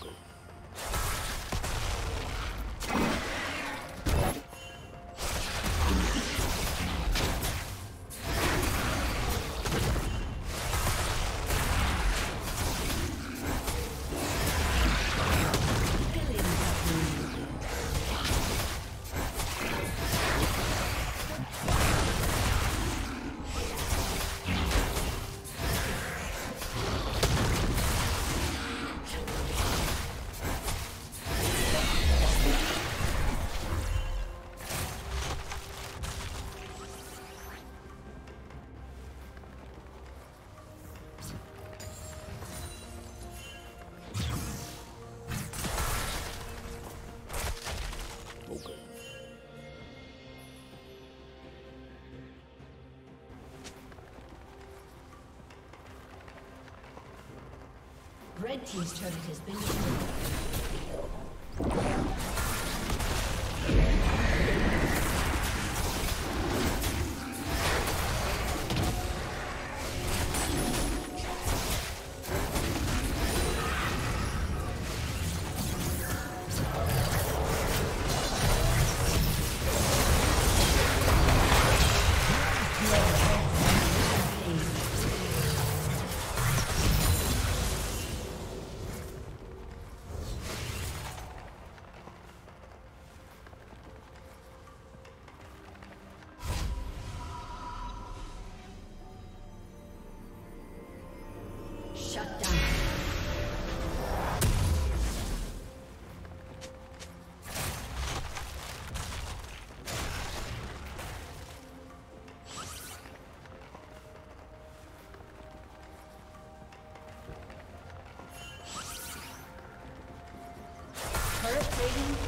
Google. Red team's turret has been destroyed.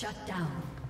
Shut down.